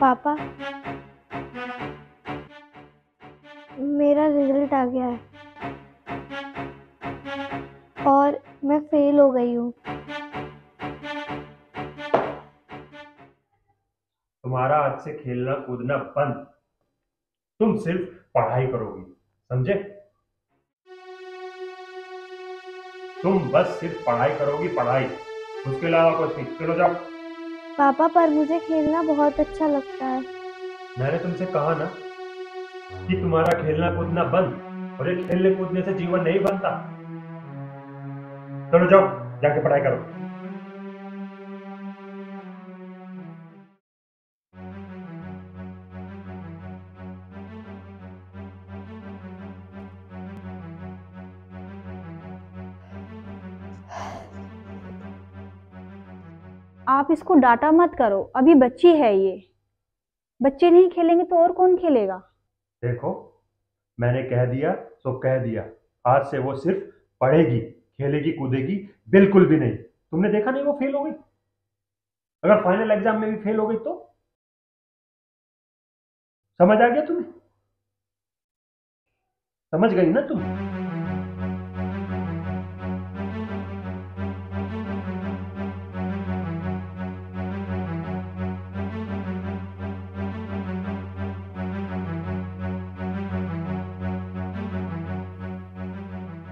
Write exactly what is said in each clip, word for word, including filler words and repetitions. पापा, मेरा रिजल्ट आ गया है और मैं फेल हो गई हूँ। तुम्हारा आज से खेलना कूदना बंद, तुम सिर्फ पढ़ाई करोगी, समझे? तुम बस सिर्फ पढ़ाई करोगी, पढ़ाई, उसके अलावा कुछ नहीं। चलो जाओ। पापा, पर मुझे खेलना बहुत अच्छा लगता है। मैंने तुमसे कहा ना कि तुम्हारा खेलना कूदना बंद, और ये खेलने कूदने से जीवन नहीं बनता। चलो जाओ, जाके पढ़ाई करो। आप इसको डांटा मत करो, अभी बच्ची है ये। बच्चे नहीं खेलेंगे तो और कौन खेलेगा? देखो, मैंने कह दिया सो कह दिया। आज से वो सिर्फ पढ़ेगी, खेलेगी कूदेगी बिल्कुल भी नहीं। तुमने देखा नहीं वो फेल हो गई? अगर फाइनल एग्जाम में भी फेल हो गई तो? समझ आ गया तुम्हें? समझ गई ना तुम?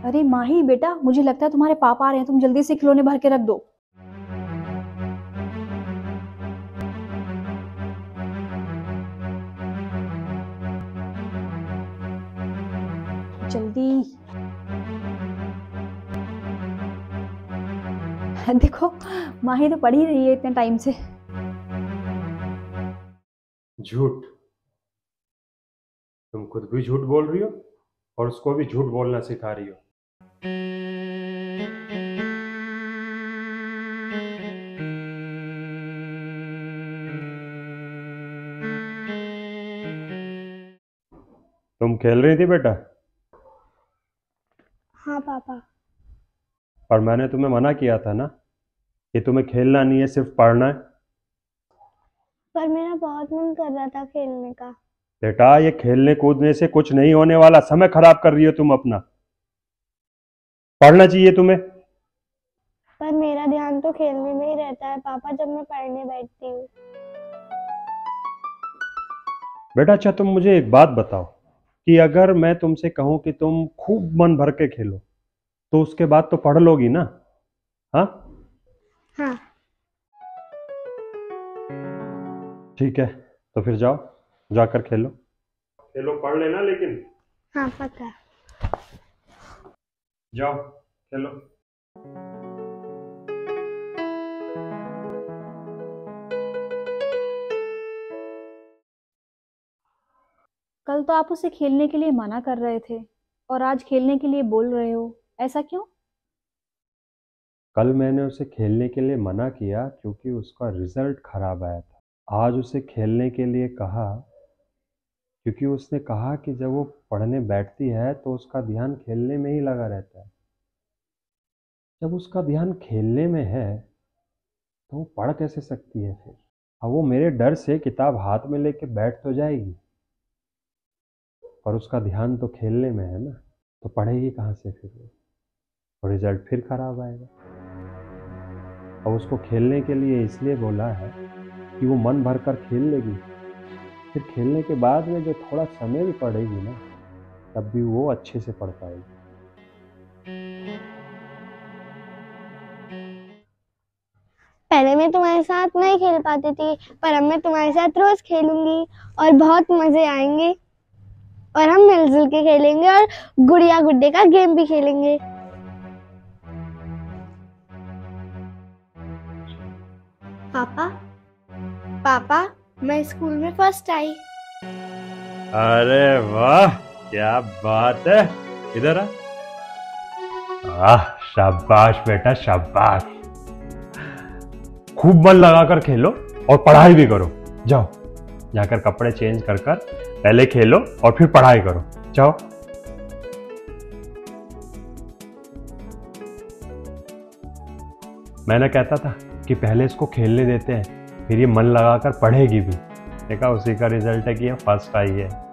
अरे माही बेटा, मुझे लगता है तुम्हारे पापा आ रहे हैं, तुम जल्दी से खिलौने भर के रख दो। जल्दी। देखो, माही तो पढ़ ही रही है इतने टाइम से। झूठ, तुम खुद भी झूठ बोल रही हो और उसको भी झूठ बोलना सिखा रही हो। तुम खेल रही थी बेटा? हाँ पापा। और मैंने तुम्हें मना किया था ना कि तुम्हें खेलना नहीं है, सिर्फ पढ़ना है। पर मेरा बहुत मन कर रहा था खेलने का। बेटा, ये खेलने कूदने से कुछ नहीं होने वाला, समय खराब कर रही हो तुम अपना। पढ़ना चाहिए तुम्हें। पर मेरा ध्यान तो खेलने में ही रहता है पापा, जब मैं पढ़ने बैठती हूँ। बेटा अच्छा, तुम मुझे एक बात बताओ कि अगर मैं तुमसे कहूँ कि तुम खूब मन भर के खेलो तो उसके बाद तो पढ़ लोगी ना? हाँ हाँ ठीक है, तो फिर जाओ, जाकर खेलो। खेलो, पढ़ लेना लेकिन। हाँ पक्का, जाओ खेलो। कल तो आप उसे खेलने के लिए मना कर रहे थे और आज खेलने के लिए बोल रहे हो, ऐसा क्यों? कल मैंने उसे खेलने के लिए मना किया क्योंकि उसका रिजल्ट खराब आया था। आज उसे खेलने के लिए कहा क्योंकि उसने कहा कि जब वो पढ़ने बैठती है तो उसका ध्यान खेलने में ही लगा रहता है। जब उसका ध्यान खेलने में है तो वो पढ़ कैसे सकती है फिर? अब वो मेरे डर से किताब हाथ में लेके बैठ तो जाएगी पर उसका ध्यान तो खेलने में है ना, तो पढ़ेगी कहाँ से फिर वो? और रिजल्ट फिर खराब आएगा। अब उसको खेलने के लिए इसलिए बोला है कि वो मन भर कर खेल लेगी, फिर खेलने के बाद में जो थोड़ा समय भी पड़ेगी ना, तब भी वो अच्छे से पढ़ पाएगी। पहले मैं तुम्हारे साथ नहीं खेल पाती थी पर अब मैं तुम्हारे साथ रोज खेलूंगी और बहुत मजे आएंगे और हम मिलजुल के खेलेंगे और गुड़िया गुड्डे का गेम भी खेलेंगे। पापा, पापा मैं स्कूल में फर्स्ट आई। अरे वाह, क्या बात है! इधर आ। वाह, शाबाश बेटा शाबाश। खूब मन लगाकर खेलो और पढ़ाई भी करो। जाओ, जाकर कपड़े चेंज कर कर पहले खेलो और फिर पढ़ाई करो। जाओ। मैंने कहता था कि पहले इसको खेलने देते हैं, फिर ये मन लगाकर पढ़ेगी भी। देखा उसी का रिजल्ट है कि ये फर्स्ट आई है।